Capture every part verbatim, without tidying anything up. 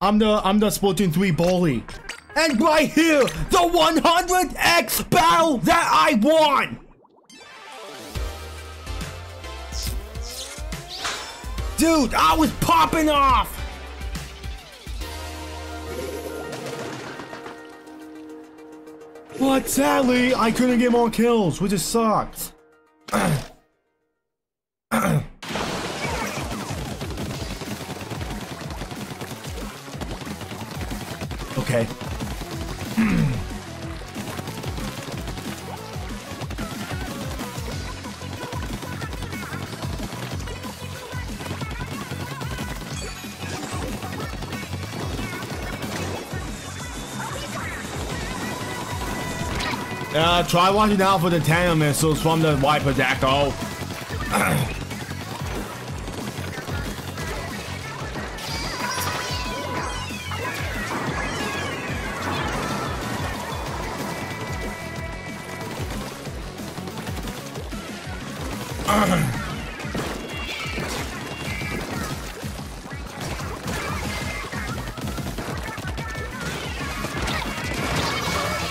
I'm the I'm the Splatoon three bully. And right here, the one hundred X battle that I won. Dude, I was popping off. But sadly, I couldn't get more kills, which just sucked. Okay. Uh, try watching out for the Tenta missiles from the Wiper Deco.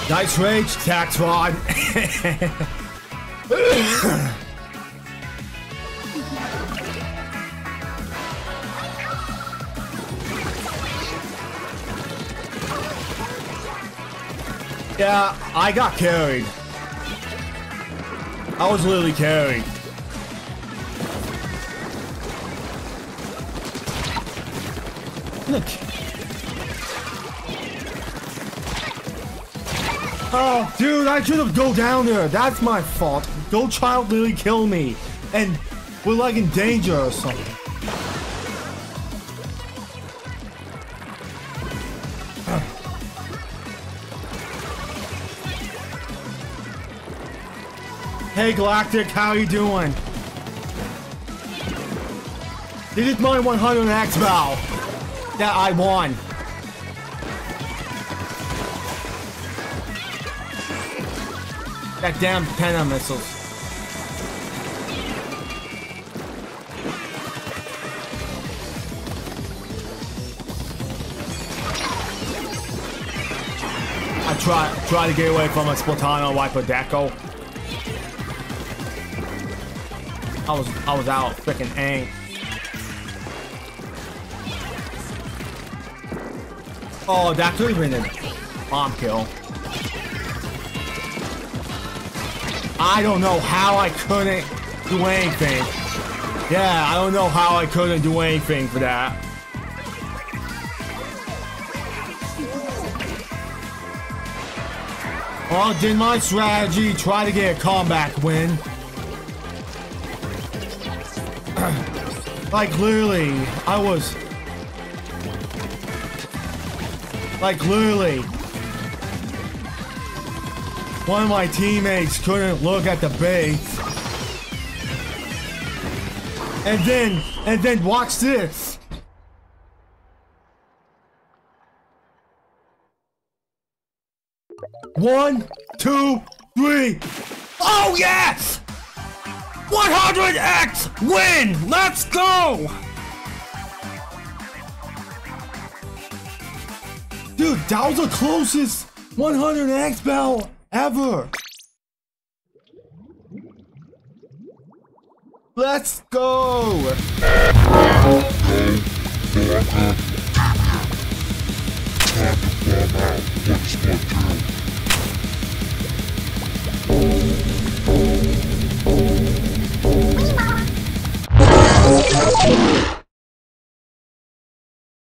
Nice rage, tax rod. Yeah, I got carried. I was literally carried. Look. Oh, dude, I should have go down there. That's my fault. Go child literally kill me. And we're like in danger or something. Hey, Galactic, how you doing? This is my one hundred X bow that I won. That damn Tenta missiles. I try try to get away from a Splatana Wiper Deco. I was I was out freaking aim. Oh, that could have been a bomb kill. I don't know how I couldn't do anything. Yeah, I don't know how I couldn't do anything for that. Well, did my strategy try to get a comeback win? Like, literally, I was... Like, literally... One of my teammates couldn't look at the bait. And then, and then watch this. One, two, three. Oh yes! one hundred X win! Let's go! Dude, that was the closest one hundred X battle ever. Let's go.